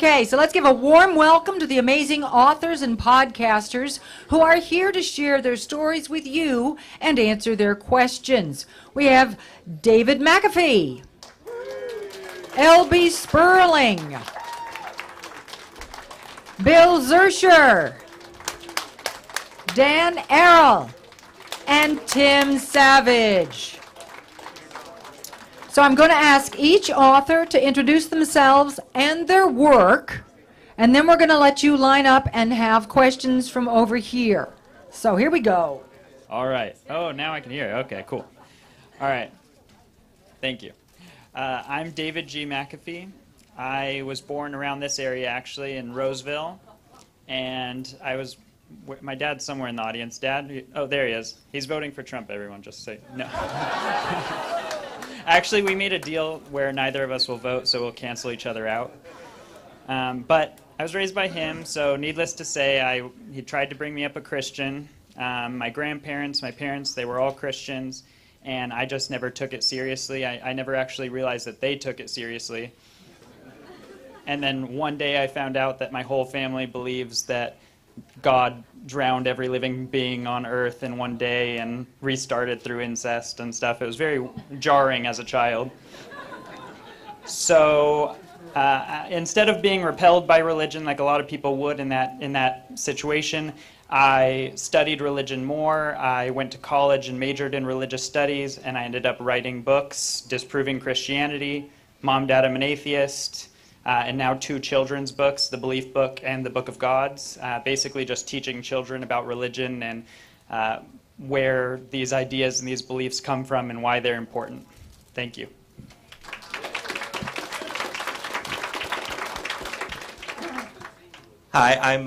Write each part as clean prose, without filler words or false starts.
Okay, so let's give a warm welcome to the amazing authors and podcasters who are here to share their stories with you and answer their questions. We have David McAfee, Elbe Spurling, Bill Zuersher, Dan Arel, and Tim Savage. So I'm going to ask each author to introduce themselves and their work, and then we're going to let you line up and have questions from over here. So here we go. All right. Oh, now I can hear you. Okay, cool. All right. Thank you. I'm David G. McAfee. I was born around this area, actually, in Roseville, and I was... My dad's somewhere in the audience. Dad? Oh, there he is. He's voting for Trump, everyone, just say no. Actually, we made a deal where neither of us will vote, so we'll cancel each other out. But I was raised by him, so needless to say, he tried to bring me up a Christian. My grandparents, my parents, they were all Christians, and I just never took it seriously. I never actually realized that they took it seriously. And then one day I found out that my whole family believes that God drowned every living being on earth in one day and restarted through incest and stuff. It was very jarring as a child. So instead of being repelled by religion like a lot of people would in that situation, I studied religion more. I went to college and majored in religious studies, and I ended up writing books, disproving Christianity, Mom, Dad, I'm an Atheist, and now two children's books, The Belief Book and The Book of Gods, basically just teaching children about religion and where these ideas and these beliefs come from and why they're important. Thank you. Hi, I'm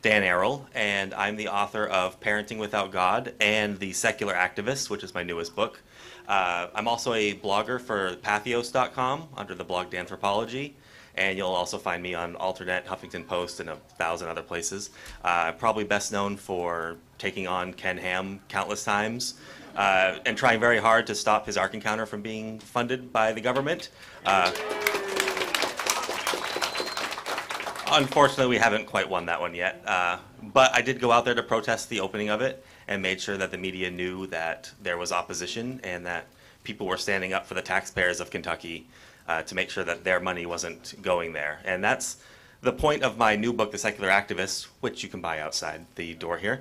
Dan Arel, and I'm the author of Parenting Without God and The Secular Activist, which is my newest book. I'm also a blogger for patheos.com under the blog D'Anthropology. And you'll also find me on Alternet, Huffington Post, and 1,000 other places. Probably best known for taking on Ken Ham countless times and trying very hard to stop his Ark Encounter from being funded by the government. Unfortunately, we haven't quite won that one yet. But I did go out there to protest the opening of it and made sure that the media knew that there was opposition and that people were standing up for the taxpayers of Kentucky to make sure that their money wasn't going there. And that's the point of my new book, The Secular Activist, which you can buy outside the door here,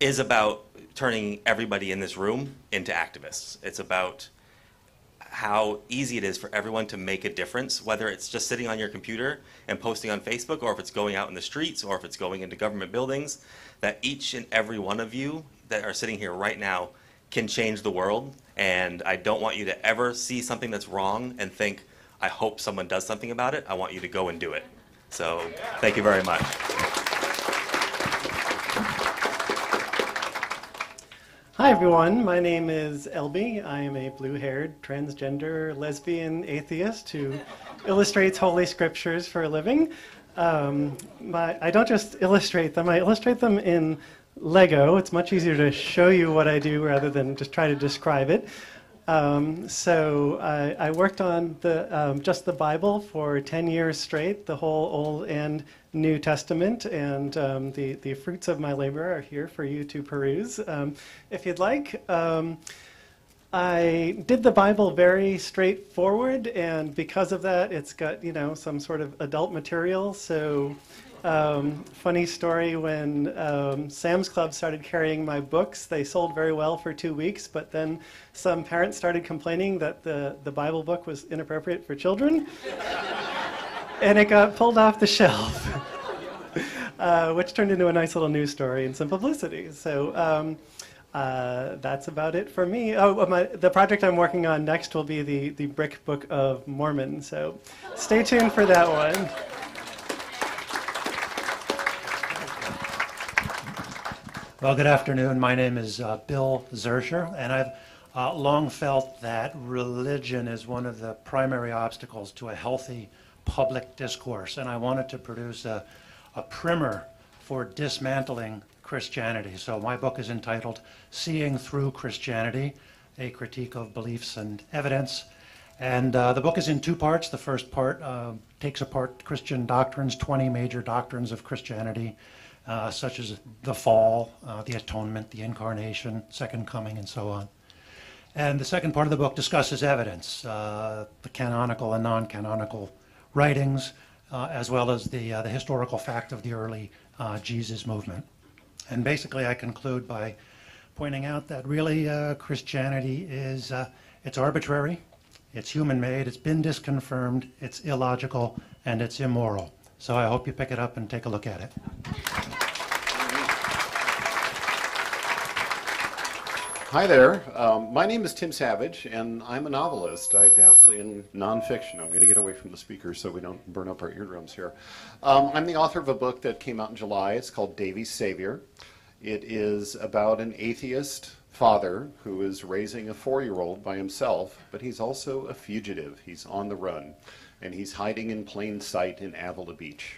is about turning everybody in this room into activists. It's about how easy it is for everyone to make a difference, whether it's just sitting on your computer and posting on Facebook, or if it's going out in the streets, or if it's going into government buildings, that each and every one of you that are sitting here right now can change the world. And I don't want you to ever see something that's wrong and think, I hope someone does something about it. I want you to go and do it. So thank you very much. Hi, everyone. My name is Elbe. I am a blue-haired, transgender, lesbian atheist who illustrates holy scriptures for a living. I don't just illustrate them. I illustrate them in Lego. It's much easier to show you what I do rather than just try to describe it. So I worked on just the Bible for 10 years straight, the whole Old and New Testament, and the fruits of my labor are here for you to peruse if you'd like. I did the Bible very straightforward, and because of that, it's got, you know, some sort of adult material. So. Funny story, when Sam's Club started carrying my books, they sold very well for 2 weeks, but then some parents started complaining that the Bible book was inappropriate for children, and it got pulled off the shelf, which turned into a nice little news story and some publicity. So that's about it for me. Oh, the project I'm working on next will be the Brick Book of Mormon, so stay tuned for that one. Well, good afternoon. My name is Bill Zuersher, and I've long felt that religion is one of the primary obstacles to a healthy public discourse, and I wanted to produce a primer for dismantling Christianity. So my book is entitled Seeing Through Christianity, A Critique of Beliefs and Evidence, And the book is in two parts. The first part takes apart Christian doctrines, 20 major doctrines of Christianity, such as the fall, the atonement, the incarnation, second coming, and so on. And the second part of the book discusses evidence, the canonical and non-canonical writings, as well as the historical fact of the early Jesus movement. And basically I conclude by pointing out that really Christianity is, it's arbitrary, it's human-made, it's been disconfirmed, it's illogical, and it's immoral. So I hope you pick it up and take a look at it. Hi there. My name is Tim Savage, and I'm a novelist. I dabble in nonfiction. I'm going to get away from the speaker so we don't burn up our eardrums here. I'm the author of a book that came out in July. It's called Davy's Savior. It is about an atheist father who is raising a 4-year-old by himself, but he's also a fugitive. He's on the run, and he's hiding in plain sight in Avila Beach.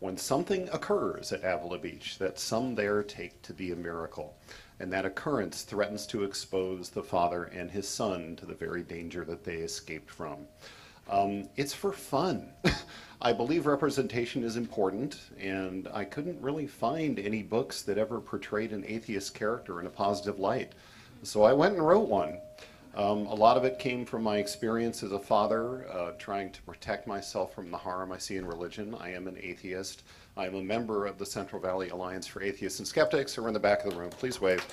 When something occurs at Avila Beach that some there take to be a miracle, and that occurrence threatens to expose the father and his son to the very danger that they escaped from. It's for fun. I believe representation is important, and I couldn't really find any books that ever portrayed an atheist character in a positive light. So I went and wrote one. A lot of it came from my experience as a father, trying to protect myself from the harm I see in religion. I am an atheist. I am a member of the Central Valley Alliance for Atheists and Skeptics, who are in the back of the room. Please wave.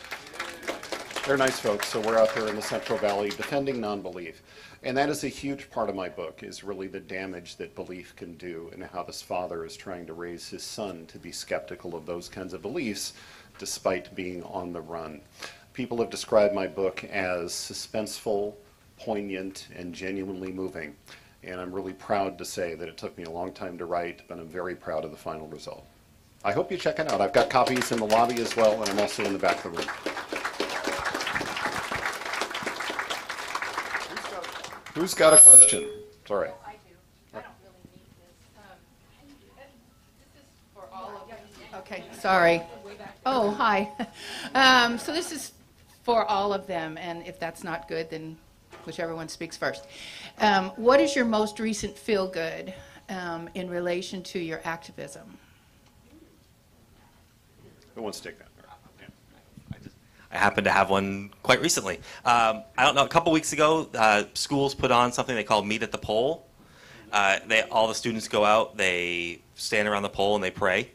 They're nice folks, so we're out there in the Central Valley defending non-belief. And that is a huge part of my book, is really the damage that belief can do and how this father is trying to raise his son to be skeptical of those kinds of beliefs despite being on the run. People have described my book as suspenseful, poignant, and genuinely moving. And I'm really proud to say that it took me a long time to write, but I'm very proud of the final result. I hope you check it out. I've got copies in the lobby as well, and I'm also in the back of the room. Who's got a question? Sorry. No, I do. I don't really need this. This is for all of you. Okay, sorry. Oh, hi. So this is for all of them, and if that's not good, then whichever one speaks first. What is your most recent feel-good in relation to your activism? Who wants to take that? I happened to have one quite recently. I don't know, a couple weeks ago, schools put on something they call Meet at the Pole. All the students go out, they stand around the pole, and they pray.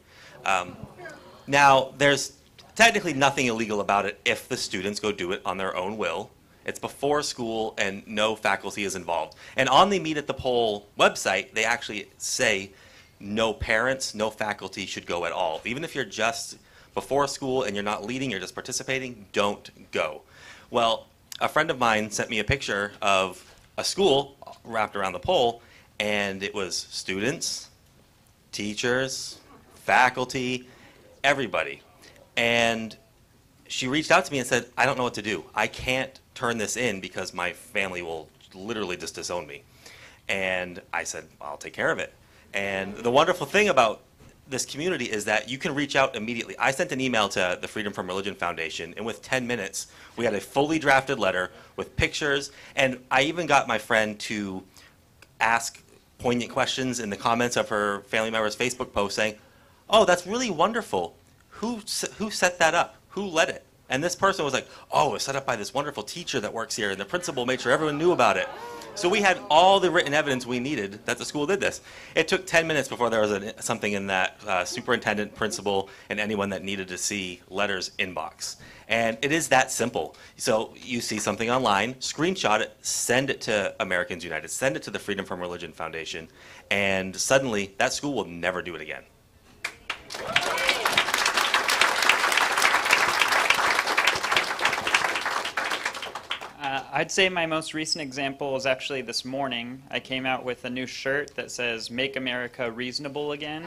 Now, there's technically nothing illegal about it if the students go do it on their own will. It's before school, and no faculty is involved. And on the Meet at the Pole website, they actually say no parents, no faculty should go at all. Even if you're just before school and you're not leading, you're just participating, don't go. Well, a friend of mine sent me a picture of a school wrapped around the pole, and it was students, teachers, faculty, everybody. And she reached out to me and said, I don't know what to do. I can't turn this in because my family will literally just disown me. And I said, I'll take care of it. And the wonderful thing about this community is that you can reach out immediately. I sent an email to the Freedom From Religion Foundation, and with 10 minutes, we had a fully drafted letter with pictures, and I even got my friend to ask poignant questions in the comments of her family member's Facebook post saying, oh, that's really wonderful. Who set that up? Who led it? And this person was like, oh, it was set up by this wonderful teacher that works here, and the principal made sure everyone knew about it. So we had all the written evidence we needed that the school did this. It took 10 minutes before there was something in that superintendent, principal, and anyone that needed to see letters inbox. And it is that simple. So you see something online, screenshot it, send it to Americans United, send it to the Freedom From Religion Foundation, and suddenly that school will never do it again. I'd say my most recent example is actually this morning. I came out with a new shirt that says, Make America Reasonable Again.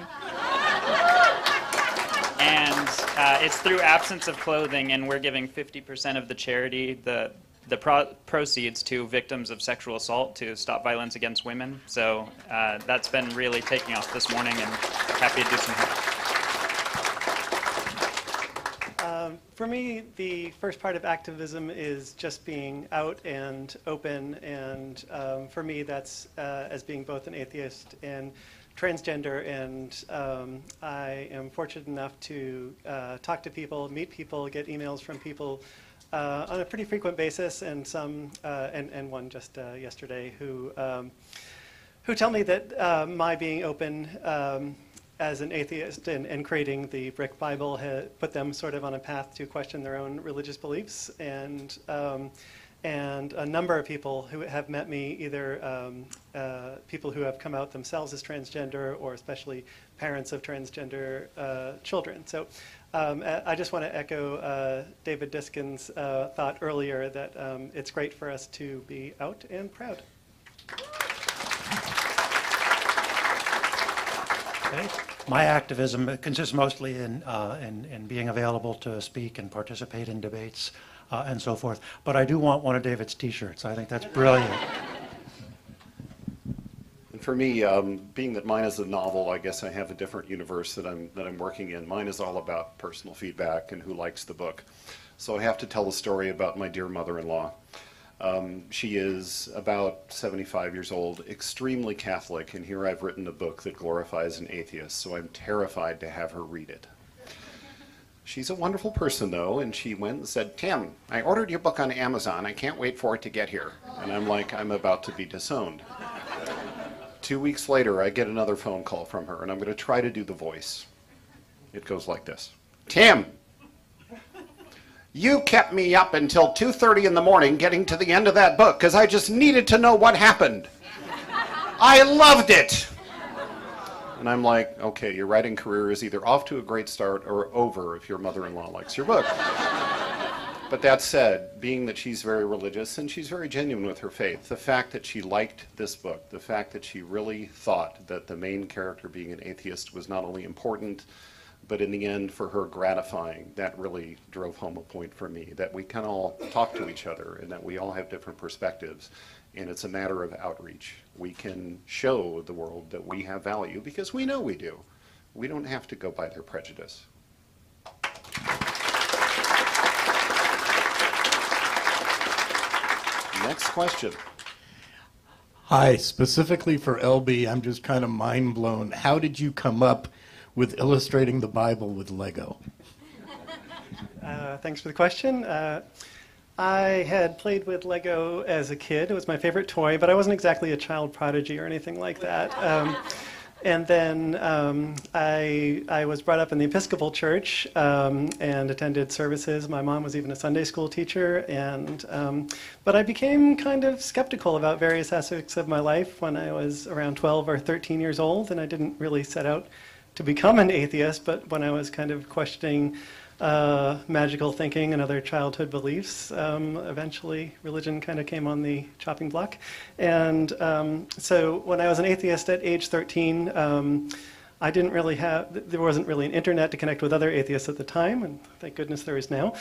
And it's through Absence of Clothing, and we're giving 50% of the charity, the proceeds to victims of sexual assault to stop violence against women. So that's been really taking off this morning, and happy to do some help. For me, the first part of activism is just being out and open, and for me that's as being both an atheist and transgender, and I am fortunate enough to talk to people, meet people, get emails from people on a pretty frequent basis, and some and one just yesterday who tell me that my being open as an atheist and creating the Brick Bible had put them sort of on a path to question their own religious beliefs, and a number of people who have met me, either people who have come out themselves as transgender, or especially parents of transgender children. So I just want to echo David Diskin's thought earlier that it's great for us to be out and proud. My activism consists mostly in being available to speak and participate in debates and so forth. But I do want one of David's T-shirts. I think that's brilliant. And for me, being that mine is a novel, I guess I have a different universe that I'm working in. Mine is all about personal feedback and who likes the book. So I have to tell a story about my dear mother-in-law. She is about 75 years old, extremely Catholic, and here I've written a book that glorifies an atheist, so I'm terrified to have her read it. She's a wonderful person, though, and she went and said, "Tim, I ordered your book on Amazon. I can't wait for it to get here." And I'm like, I'm about to be disowned. 2 weeks later, I get another phone call from her, and I'm going to try to do the voice. It goes like this. "Tim! You kept me up until 2:30 in the morning getting to the end of that book because I just needed to know what happened. I loved it." And I'm like, okay, your writing career is either off to a great start or over if your mother-in-law likes your book. But that said, being that she's very religious and she's very genuine with her faith, the fact that she liked this book, the fact that she really thought that the main character being an atheist was not only important, but in the end, for her, gratifying, that really drove home a point for me, that we can all talk to each other and that we all have different perspectives. And it's a matter of outreach. We can show the world that we have value because we know we do. We don't have to go by their prejudice. Next question. Hi, specifically for Elbe, I'm just kind of mind blown. How did you come up with illustrating the Bible with Lego? Thanks for the question. I had played with Lego as a kid. It was my favorite toy, but I wasn't exactly a child prodigy or anything like that. And then I was brought up in the Episcopal Church and attended services. My mom was even a Sunday school teacher, and but I became kind of skeptical about various aspects of my life when I was around 12 or 13 years old, and I didn't really set out to become an atheist, but when I was kind of questioning magical thinking and other childhood beliefs, eventually religion kind of came on the chopping block. And so when I was an atheist at age 13, I didn't really have, there wasn't really an internet to connect with other atheists at the time, and thank goodness there is now.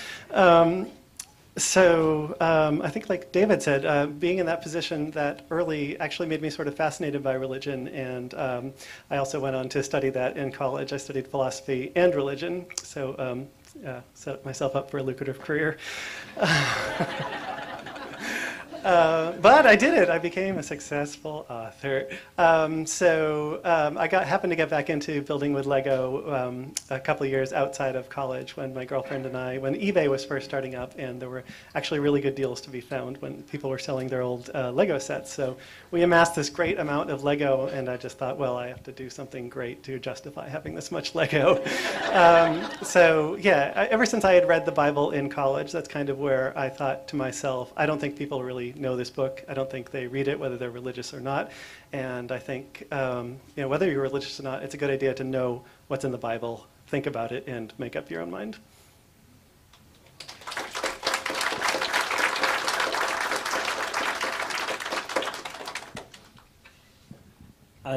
I think like David said, being in that position that early actually made me sort of fascinated by religion, and I also went on to study that in college. I studied philosophy and religion, so set myself up for a lucrative career. But I did it. I became a successful author. I happened to get back into building with Lego a couple of years outside of college when my girlfriend and I, when eBay was first starting up, and there were actually really good deals to be found when people were selling their old Lego sets. So we amassed this great amount of Lego, and I just thought, well, I have to do something great to justify having this much Lego. Ever since I had read the Bible in college, that's kind of where I thought to myself, I don't think people really know this book. I don't think they read it whether they're religious or not, and I think whether you're religious or not, it's a good idea to know what's in the Bible, think about it, and make up your own mind.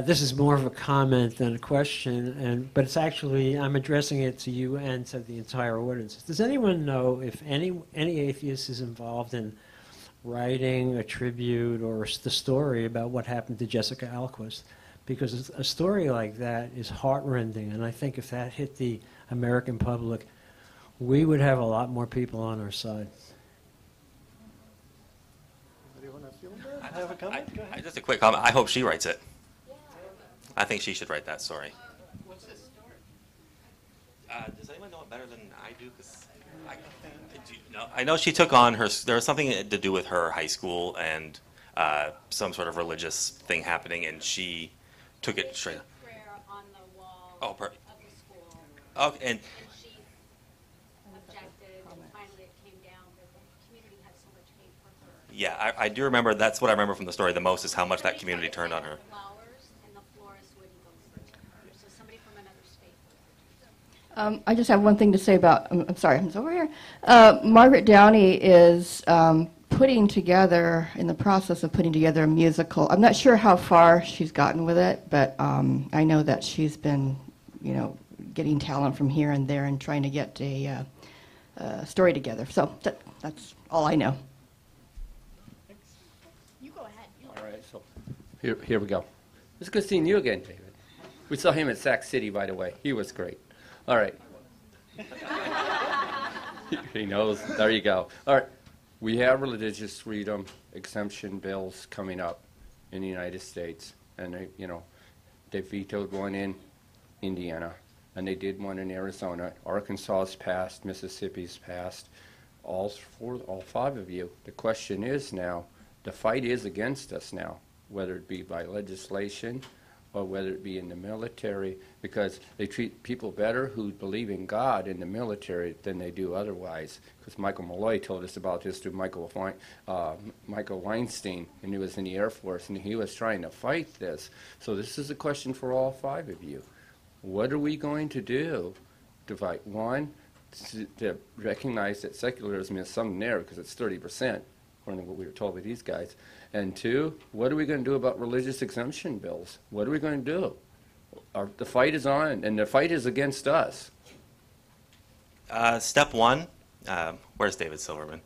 This is more of a comment than a question, but it's actually, I'm addressing it to you and to the entire audience. Does anyone know if any atheist is involved in writing a tribute or the story about what happened to Jessica Alquist? Because a story like that is heartrending, and I think if that hit the American public, we would have a lot more people on our side. Anybody want to feel that? Have a comment? Go ahead. Just a quick comment. I hope she writes it. I think she should write that, sorry. What's this? Does anyone know it better than I do? Because I know she took on her, there was something to do with her high school and some sort of religious thing happening, and she took it straight up. Prayer on the wall of the school. Okay, and she objected, and finally it came down that the community had so much hate for her. Yeah, I do remember, that's what I remember from the story the most, is how much that community turned on her. I just have one thing to say about, I'm sorry, I'm over here. Margaret Downey is putting together, in the process of putting together a musical. I'm not sure how far she's gotten with it, but I know that she's been, you know, getting talent from here and there and trying to get a story together. So that's all I know. You go ahead. All right, so here we go. It's good seeing you again, David. We saw him at Sac City, by the way. He was great. All right. He knows. There you go. All right. We have religious freedom exemption bills coming up in the United States, and they, you know, they vetoed one in Indiana, and they did one in Arizona. Arkansas's passed. Mississippi's passed. All five of you. The question is now, the fight is against us now, whether it be by legislation or whether it be in the military, because they treat people better who believe in God in the military than they do otherwise. Because Michael Malloy told us about this through Michael Weinstein, and he was in the Air Force, and he was trying to fight this. So this is a question for all five of you. What are we going to do to fight? One, to recognize that secularism is something there, because it's 30%, according to what we were told by these guys. And two, what are we going to do about religious exemption bills? What are we going to do? The fight is on, and the fight is against us. Step one, where's David Silverman?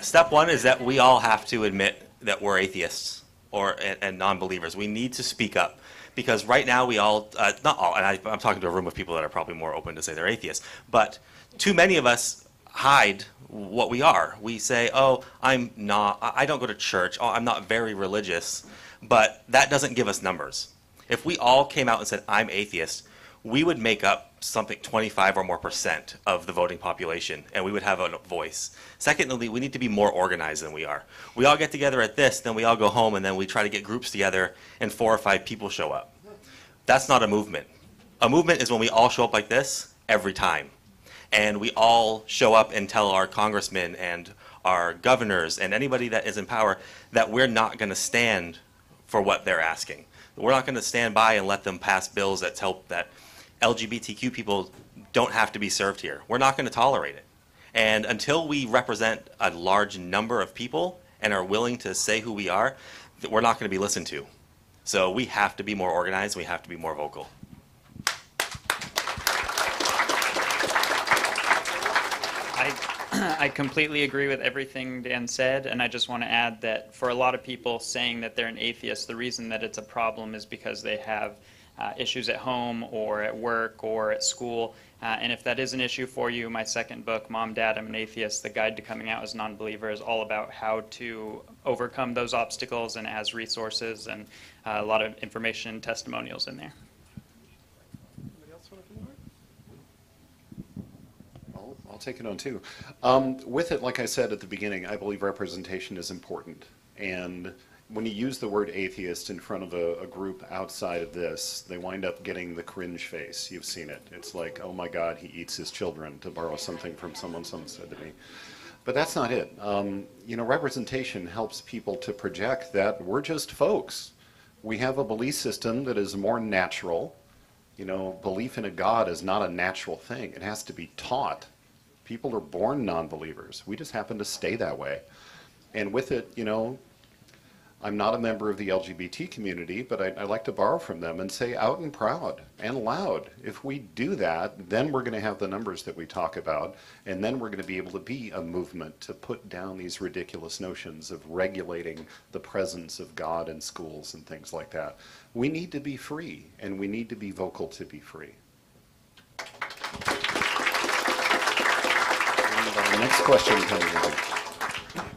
Step one is that we all have to admit that we're atheists and non-believers. We need to speak up, because right now we all, not all, and I'm talking to a room of people that are probably more open to say they're atheists, but too many of us hide what we are. We say, oh, I don't go to church, oh, I'm not very religious, but that doesn't give us numbers. If we all came out and said, I'm atheist, we would make up something 25% or more of the voting population, and we would have a voice. Secondly, we need to be more organized than we are. We all get together at this, then we all go home, and then we try to get groups together, and 4 or 5 people show up. That's not a movement. A movement is when we all show up like this every time. And we all show up and tell our congressmen and our governors and anybody that is in power that we're not going to stand for what they're asking. We're not going to stand by and let them pass bills that tell that LGBTQ people don't have to be served here. We're not going to tolerate it. And until we represent a large number of people and are willing to say who we are, we're not going to be listened to. So we have to be more organized. We have to be more vocal. I completely agree with everything Dan said, and I just want to add that for a lot of people saying that they're an atheist, the reason that it's a problem is because they have issues at home or at work or at school, and if that is an issue for you, my second book, Mom, Dad, I'm an Atheist, The Guide to Coming Out as a Non-Believer, is all about how to overcome those obstacles, and it has resources and a lot of information and testimonials in there. Take it on too. With it, like I said at the beginning, I believe representation is important. And when you use the word atheist in front of a group outside of this, they wind up getting the cringe face. You've seen it. It's like, oh my God, he eats his children, to borrow something from someone said to me. But that's not it. You know, representation helps people to project that we're just folks. We have a belief system that is more natural. You know, belief in a God is not a natural thing. It has to be taught. People are born non-believers. We just happen to stay that way. And with it, you know, I'm not a member of the LGBT community, but I like to borrow from them and say out and proud and loud. If we do that, then we're going to have the numbers that we talk about, and then we're going to be able to be a movement to put down these ridiculous notions of regulating the presence of God in schools and things like that. We need to be free, and we need to be vocal to be free. Next question.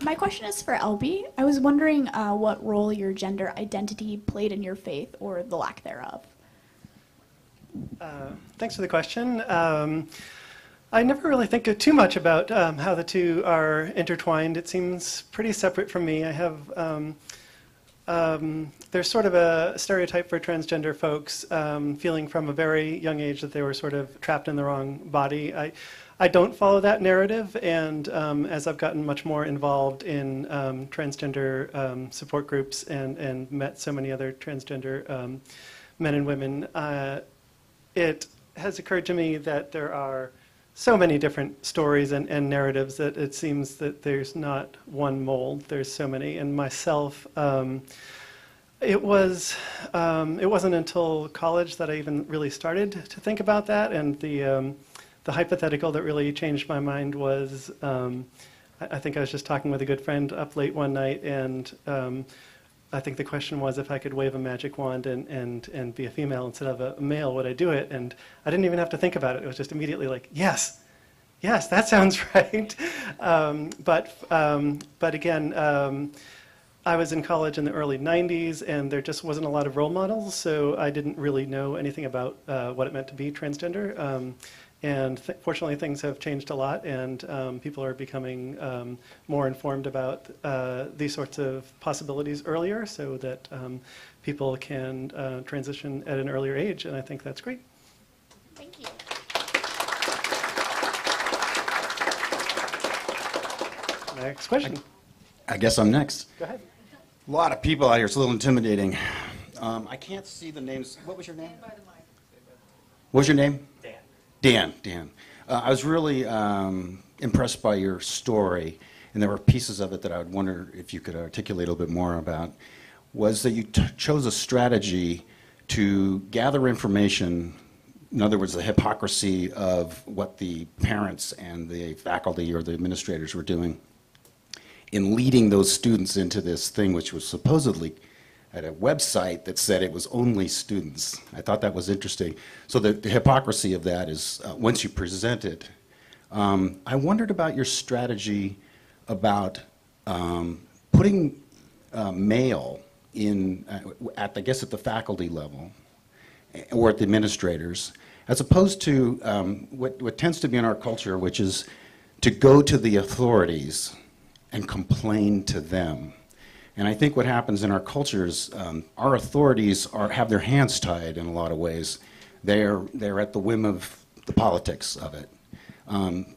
My question is for Elbe. I was wondering what role your gender identity played in your faith, or the lack thereof. Thanks for the question. I never really think too much about how the two are intertwined. It seems pretty separate from me. I have, there's sort of a stereotype for transgender folks feeling from a very young age that they were sort of trapped in the wrong body. I don't follow that narrative, and as I've gotten much more involved in transgender support groups and met so many other transgender men and women, it has occurred to me that there are so many different stories and narratives that it seems that there's not one mold. There's so many. And myself, it wasn't until college that I even really started to think about that. And the hypothetical that really changed my mind was, I think I was just talking with a good friend up late one night, and I think the question was, if I could wave a magic wand and be a female instead of a male, would I do it? And I didn't even have to think about it. It was just immediately like, yes, that sounds right. But again, I was in college in the early 90s, and there just wasn't a lot of role models, so I didn't really know anything about what it meant to be transgender. And fortunately, things have changed a lot, and people are becoming more informed about these sorts of possibilities earlier, so that people can transition at an earlier age, and I think that's great. Thank you. Next question. I guess I'm next. Go ahead. A lot of people out here. It's a little intimidating. I can't see the names. What was your name? What was your nname? Dan. Dan. I was really impressed by your story, and there were pieces of it that I would wonder if you could articulate a little bit more about, was that you chose a strategy to gather information, in other words, the hypocrisy of what the parents and the faculty or the administrators were doing in leading those students into this thing, which was supposedly at a website that said it was only students. I thought that was interesting. So the hypocrisy of that is, once you present it, I wondered about your strategy about putting male in, at, I guess, at the faculty level or at the administrators, as opposed to what tends to be in our culture, which is to go to the authorities and complain to them. And I think what happens in our cultures, our authorities have their hands tied in a lot of ways. They're at the whim of the politics of it.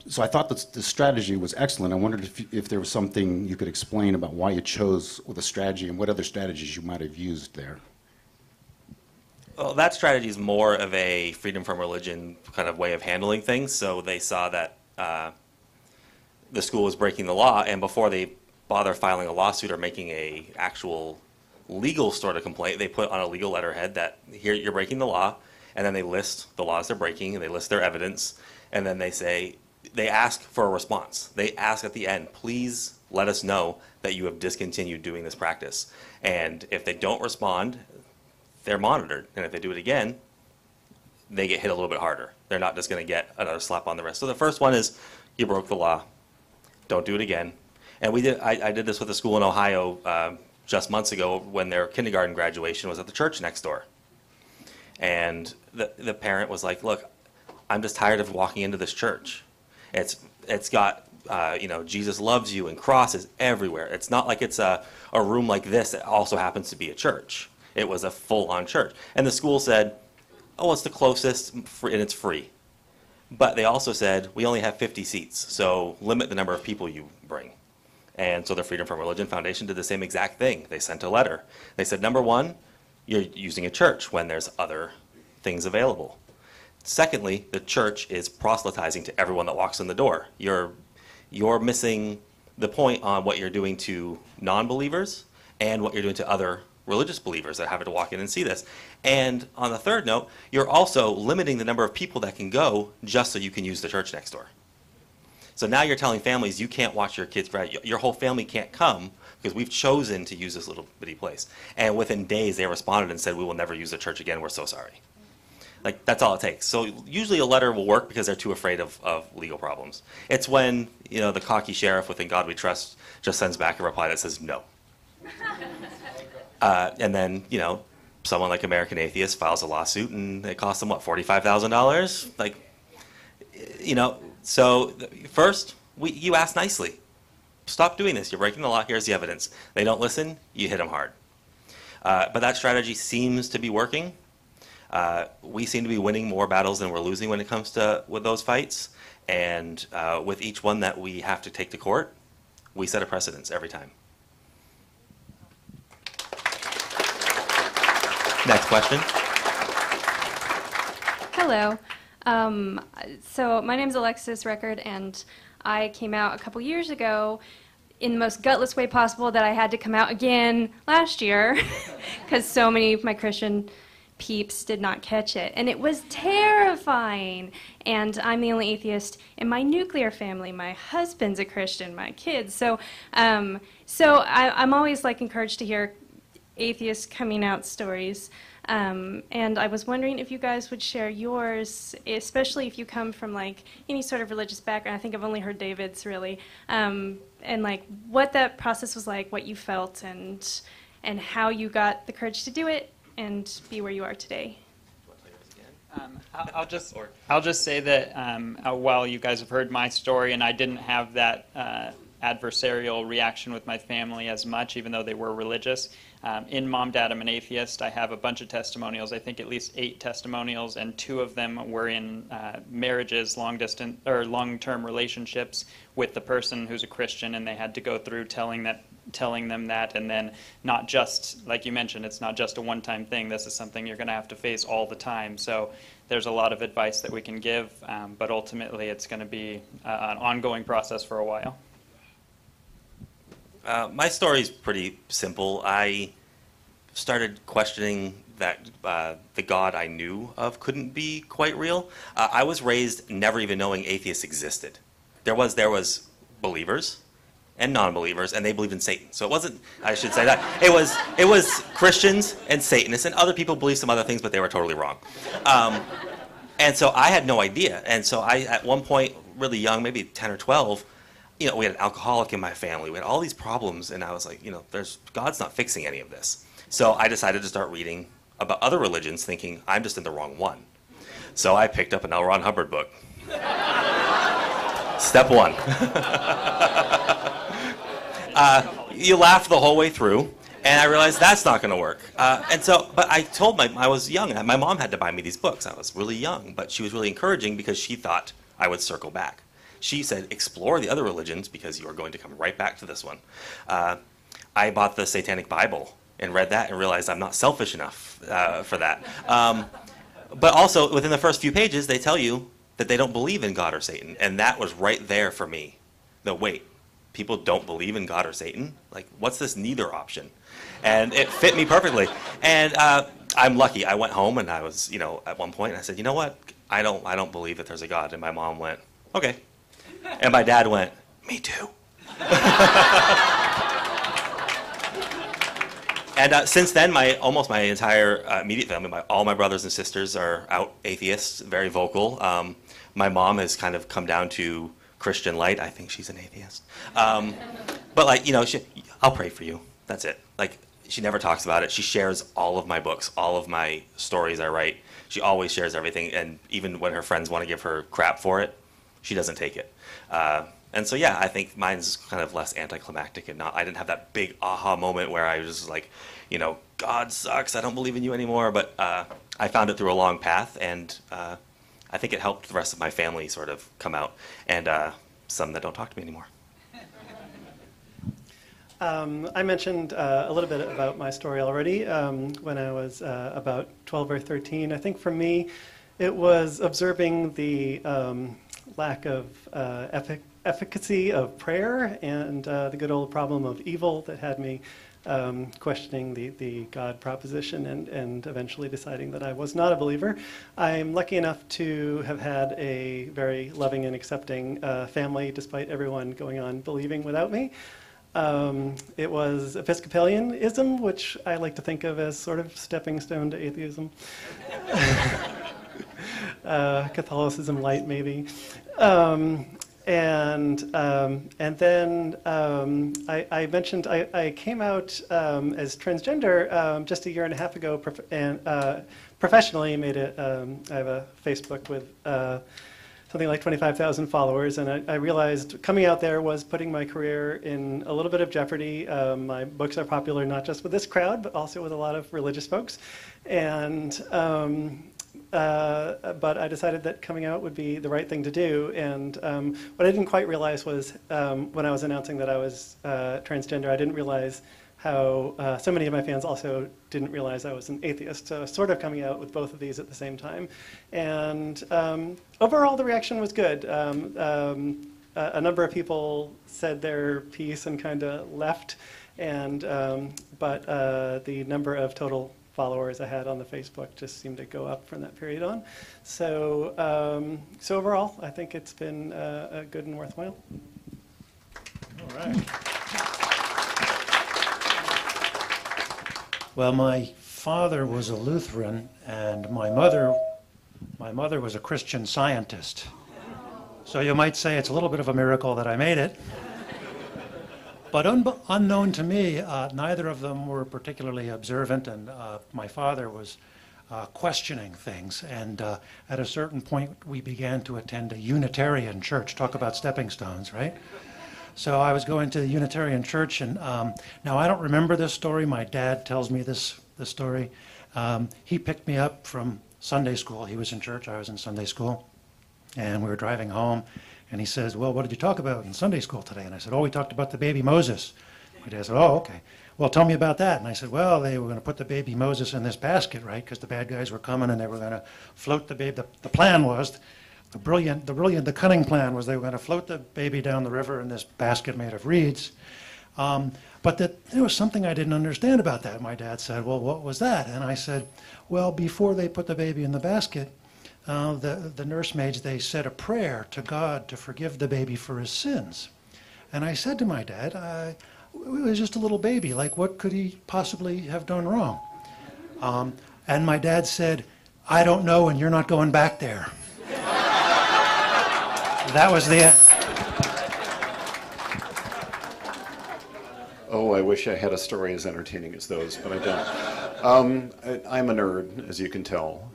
So I thought that the strategy was excellent. I wondered if there was something you could explain about why you chose the strategy and what other strategies you might have used there. Well, that strategy is more of a freedom from religion kind of way of handling things. So they saw that the school was breaking the law, and before they bother filing a lawsuit or making a actual legal sort of complaint, they put on a legal letterhead that here you're breaking the law, and then they list the laws they're breaking, and they list their evidence, and then they say, they ask for a response. They ask at the end, please let us know that you have discontinued doing this practice. And if they don't respond, they're monitored. And if they do it again, they get hit a little bit harder. They're not just gonna get another slap on the wrist. So the first one is, you broke the law, don't do it again. And we did. I did this with a school in Ohio just months ago when their kindergarten graduation was at the church next door. And the parent was like, "Look, I'm just tired of walking into this church. It's got you know, Jesus loves you and crosses everywhere. It's not like it's a room like this that also happens to be a church. It was a full-on church." And the school said, "Oh, it's the closest and it's free." But they also said, "We only have 50 seats, so limit the number of people you bring." And so the Freedom From Religion Foundation did the same exact thing. They sent a letter. They said, number one, you're using a church when there's other things available. Secondly, the church is proselytizing to everyone that walks in the door. You're missing the point on what you're doing to non-believers and what you're doing to other religious believers that happen to walk in and see this. And on the third note, you're also limiting the number of people that can go just so you can use the church next door. So now you're telling families you can't watch your kids, your whole family can't come because we've chosen to use this little bitty place. And within days, they responded and said, we will never use the church again. We're so sorry. Like, that's all it takes. So usually a letter will work because they're too afraid of legal problems. It's when, you know, the cocky sheriff with In God We Trust just sends back a reply that says no. And then, you know, someone like American Atheist files a lawsuit and it costs them, what, $45,000? Like, you know, so first, you ask nicely. Stop doing this. You're breaking the law. Here's the evidence. They don't listen. You hit them hard. But that strategy seems to be working. We seem to be winning more battles than we're losing when it comes to those fights. And with each one that we have to take to court, we set a precedence every time. Next question. Hello. So my name is Alexis Record, and I came out a couple years ago in the most gutless way possible that I had to come out again last year because so many of my Christian peeps did not catch it, and it was terrifying. And I'm the only atheist in my nuclear family. My husband's a Christian, my kids. So I'm always like encouraged to hear atheist coming out stories, and I was wondering if you guys would share yours, especially if you come from like any sort of religious background. I think I've only heard David's really, and like what that process was like, what you felt, and how you got the courage to do it and be where you are today. I'll just say that while you guys have heard my story, and I didn't have that adversarial reaction with my family as much, even though they were religious. In Mom, Dad, I'm an Atheist, I have a bunch of testimonials. I think at least 8 testimonials, and 2 of them were in marriages, long-distance or long-term relationships with the person who's a Christian, and they had to go through telling them that, and then not just, like you mentioned, it's not just a one-time thing. This is something you're going to have to face all the time. So there's a lot of advice that we can give, but ultimately it's going to be an ongoing process for a while. My story's pretty simple. I started questioning that the God I knew of couldn't be quite real. I was raised never even knowing atheists existed. There was believers and non-believers, and they believed in Satan. So it wasn't, I should say that. It was Christians and Satanists, and other people believed some other things, but they were totally wrong. And so I had no idea. And so I, at one point, really young, maybe 10 or 12, you know, we had an alcoholic in my family. We had all these problems, and I was like, you know, God's not fixing any of this. So I decided to start reading about other religions, thinking I'm just in the wrong one. So I picked up an L. Ron Hubbard book. Step one. You laugh the whole way through, and I realized that's not going to work. But I told I was young, and my mom had to buy me these books. I was really young, but she was really encouraging because she thought I would circle back. She said, explore the other religions because you are going to come right back to this one. I bought the Satanic Bible and read that and realized I'm not selfish enough for that. But also, within the first few pages, they tell you that they don't believe in God or Satan. And that was right there for me. No, wait, people don't believe in God or Satan? Like, what's this neither option? And it fit me perfectly. And I'm lucky. I went home and I was, you know, at one point, and I said, you know what? I don't believe that there's a God. And my mom went, okay. And my dad went, me too. And since then, almost my entire immediate family, all my brothers and sisters are out atheists, very vocal. My mom has kind of come down to Christian light. I think she's an atheist. But like, you know, I'll pray for you. That's it. Like, she never talks about it. She shares all of my books, all of my stories I write. She always shares everything. And even when her friends want to give her crap for it, she doesn't take it. And so, yeah, I think mine's kind of less anticlimactic, and I didn't have that big aha moment where I was just like, you know, God sucks, I don't believe in you anymore. But I found it through a long path, and I think it helped the rest of my family sort of come out, and some that don't talk to me anymore. I mentioned a little bit about my story already when I was about 12 or 13. I think for me, it was observing the lack of efficacy of prayer and the good old problem of evil that had me questioning the God proposition and eventually deciding that I was not a believer. I'm lucky enough to have had a very loving and accepting family despite everyone going on believing without me. It was Episcopalianism, which I like to think of as sort of stepping stone to atheism. Catholicism light, maybe. And then I mentioned I came out as transgender just a year and a half ago, professionally made it. I have a Facebook with something like 25,000 followers, and I realized coming out there was putting my career in a little bit of jeopardy. My books are popular not just with this crowd, but also with a lot of religious folks, and. But I decided that coming out would be the right thing to do, and what I didn't quite realize was when I was announcing that I was transgender, I didn't realize how so many of my fans also didn't realize I was an atheist, so I was sort of coming out with both of these at the same time. And overall the reaction was good. A number of people said their piece and kind of left, and but the number of total followers I had on the Facebook just seemed to go up from that period on. So, so overall, I think it's been a good and worthwhile. All right. Well, my father was a Lutheran, and my mother was a Christian Scientist. So you might say it's a little bit of a miracle that I made it. But unknown to me, neither of them were particularly observant, and my father was questioning things. And at a certain point, we began to attend a Unitarian church. Talk about stepping stones, right? So I was going to the Unitarian church, and now I don't remember this story. My dad tells me this story. He picked me up from Sunday school. He was in church. I was in Sunday school. And we were driving home. And he says, well, what did you talk about in Sunday school today? And I said, oh, we talked about the baby Moses. My dad said, oh, okay. Well, tell me about that. And I said, well, they were going to put the baby Moses in this basket, right? Because the bad guys were coming and they were going to float the baby. The plan was, the cunning plan was they were going to float the baby down the river in this basket made of reeds. But there was something I didn't understand about that. My dad said, well, what was that? And I said, well, before they put the baby in the basket, the nursemaids, they said a prayer to God to forgive the baby for his sins. And I said to my dad, it was just a little baby. Like, what could he possibly have done wrong? And my dad said, I don't know, and you're not going back there. That was the end. Oh, I wish I had a story as entertaining as those, but I don't. I'm a nerd, as you can tell.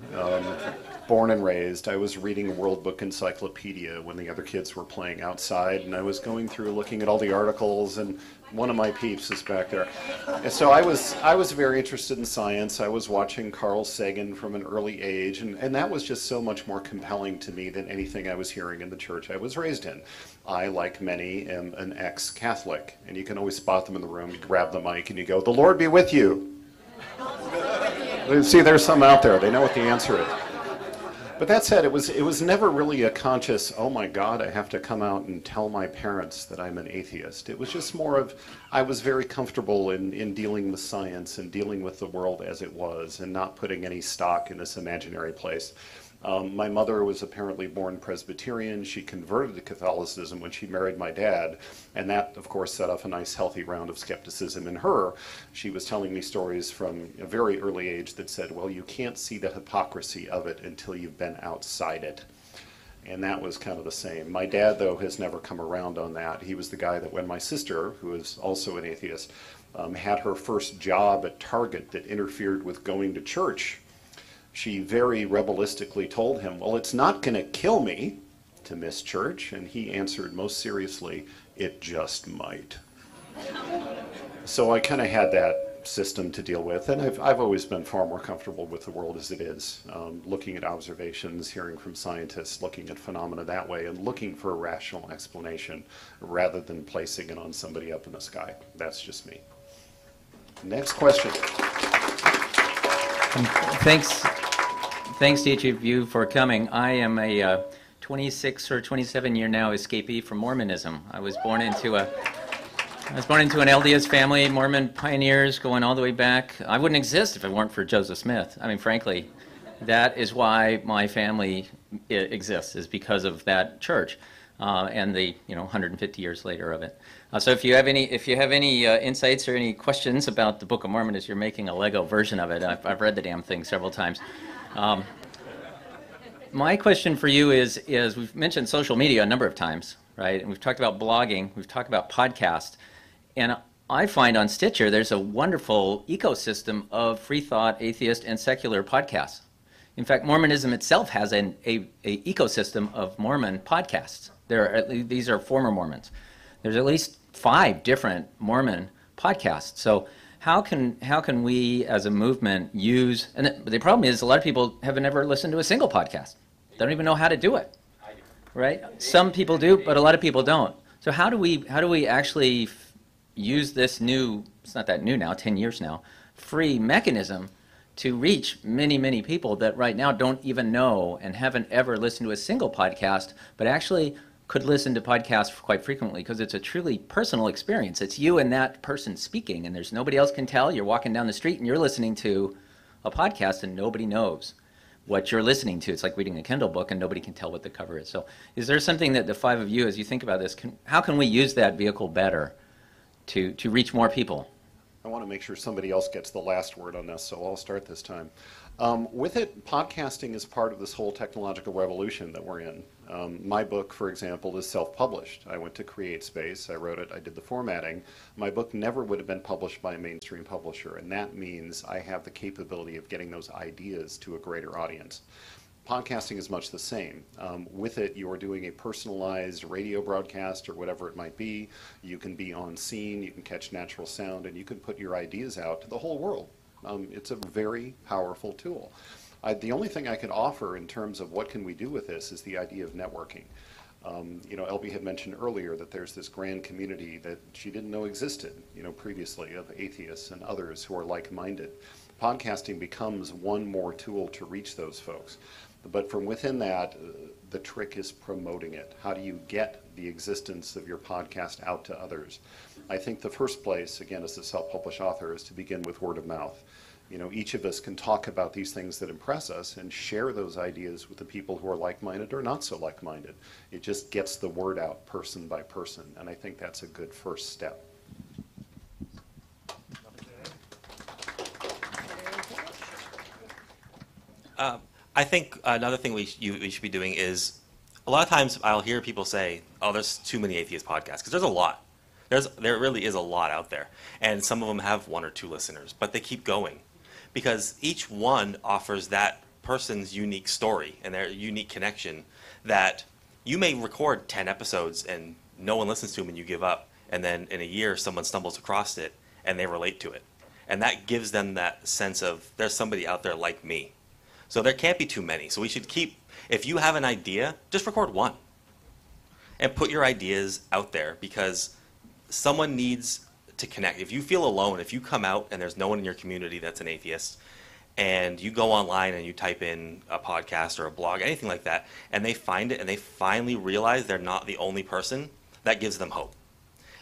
Born and raised, I was reading World Book Encyclopedia when the other kids were playing outside, and I was going through looking at all the articles, and one of my peeps is back there. And so I was very interested in science. I was watching Carl Sagan from an early age, and that was just so much more compelling to me than anything I was hearing in the church I was raised in. I, like many, am an ex-Catholic, and you can always spot them in the room. You grab the mic and you go, the Lord be with you. See, there's some out there. They know what the answer is. But that said, it was never really a conscious, oh my God, I have to come out and tell my parents that I'm an atheist. It was just more of, I was very comfortable in dealing with science and dealing with the world as it was and not putting any stock in this imaginary place. My mother was apparently born Presbyterian. She converted to Catholicism when she married my dad, and that, of course, set off a nice, healthy round of skepticism in her. She was telling me stories from a very early age that said, well, you can't see the hypocrisy of it until you've been outside it. And that was kind of the same. My dad, though, has never come around on that. He was the guy that when my sister, who is also an atheist, had her first job at Target that interfered with going to church, she very rebelistically told him, well, it's not going to kill me to miss church. And he answered most seriously, it just might. So I kind of had that system to deal with. And I've always been far more comfortable with the world as it is, looking at observations, hearing from scientists, looking at phenomena that way, and looking for a rational explanation rather than placing it on somebody up in the sky. That's just me. Next question. Thanks to each of you for coming. I am a 26 or 27 year now escapee from Mormonism. I was born into an LDS family, Mormon pioneers going all the way back. I wouldn't exist if it weren't for Joseph Smith. I mean, frankly, that is why my family exists, is because of that church and the 150 years later of it. So if you have any insights or any questions about the Book of Mormon as you're making a Lego version of it, I've read the damn thing several times. My question for you is we've mentioned social media a number of times, right? And we've talked about blogging, we've talked about podcasts, and I find on Stitcher there's a wonderful ecosystem of free thought, atheist, and secular podcasts. In fact, Mormonism itself has an ecosystem of Mormon podcasts. These are former Mormons. There's at least 5 different Mormon podcasts. So how can we as a movement use? And the problem is a lot of people haven't ever listened to a single podcast. They don't even know how to do it, right? Some people do, but a lot of people don't. So how do we actually use this new? It's not that new now. 10 years now. Free mechanism to reach many, many people that right now don't even know and haven't ever listened to a single podcast, but actually could listen to podcasts quite frequently because it's a truly personal experience. It's you and that person speaking, and there's nobody else can tell. You're walking down the street and you're listening to a podcast and nobody knows what you're listening to. It's like reading a Kindle book and nobody can tell what the cover is. So is there something that the 5 of you, as you think about this, how can we use that vehicle better to reach more people? I want to make sure somebody else gets the last word on this, so I'll start this time. With it, podcasting is part of this whole technological revolution that we're in. My book, for example, is self-published. I went to CreateSpace, I wrote it, I did the formatting. My book never would have been published by a mainstream publisher, and that means I have the capability of getting those ideas to a greater audience. Podcasting is much the same. With it, you are doing a personalized radio broadcast or whatever it might be. You can be on scene, you can catch natural sound, and you can put your ideas out to the whole world. It's a very powerful tool. The only thing I can offer in terms of what can we do with this is the idea of networking. You know, Elbe had mentioned earlier that there's this grand community that she didn't know existed, you know, previously, of atheists and others who are like-minded. Podcasting becomes one more tool to reach those folks. But from within that, the trick is promoting it. How do you get the existence of your podcast out to others? I think the first place, again, as a self-published author, is to begin with word of mouth. You know, each of us can talk about these things that impress us and share those ideas with the people who are like-minded or not so like-minded. It just gets the word out person by person, and I think that's a good first step. I think another thing we should be doing is, a lot of times I'll hear people say, oh, there's too many atheist podcasts, because there's a lot. There really is a lot out there. And some of them have 1 or 2 listeners, but they keep going. Because each one offers that person's unique story and their unique connection that you may record 10 episodes and no one listens to them and you give up. And then in a year, someone stumbles across it and they relate to it. And that gives them that sense of, there's somebody out there like me. So there can't be too many. So we should keep, if you have an idea, just record 1 and put your ideas out there, because someone needs to connect. If you feel alone, if you come out and there's no one in your community that's an atheist, and you go online and you type in a podcast or a blog, anything like that, and they find it and they finally realize they're not the only person, that gives them hope.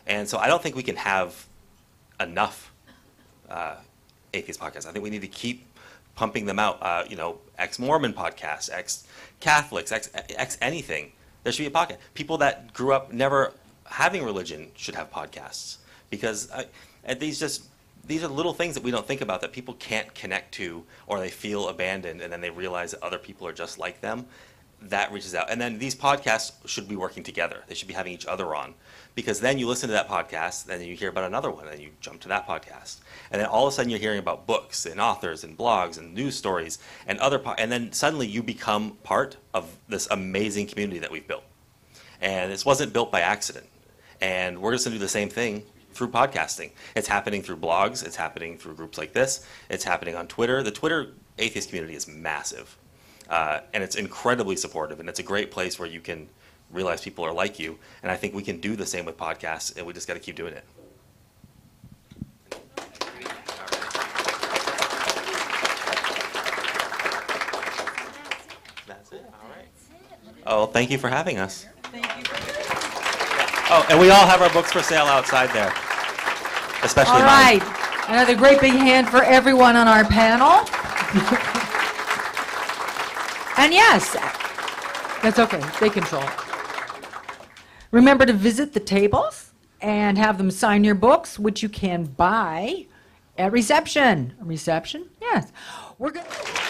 And so I don't think we can have enough atheist podcasts. I think we need to keep pumping them out, you know, ex-Mormon podcasts, ex-Catholics, ex-anything. There should be a podcast. People that grew up never having religion should have podcasts, because these are little things that we don't think about that people can't connect to, or they feel abandoned, and then they realize that other people are just like them. That reaches out. And then these podcasts should be working together. They should be having each other on, because then you listen to that podcast, and then you hear about another one, and you jump to that podcast. And then all of a sudden you're hearing about books and authors and blogs and news stories and other, and then suddenly you become part of this amazing community that we've built. And this wasn't built by accident. And we're just gonna do the same thing through podcasting. It's happening through blogs, it's happening through groups like this, it's happening on Twitter. The Twitter atheist community is massive. And it's incredibly supportive, and it's a great place where you can realize people are like you. And I think we can do the same with podcasts, and we just gotta keep doing it. Oh, thank you for having us. Thank you. Oh, and we all have our books for sale outside there, especially mine. All right. Another great big hand for everyone on our panel. And yes, that's okay. They control it. Remember to visit the tables and have them sign your books, which you can buy at reception. Reception? Yes. We're going to...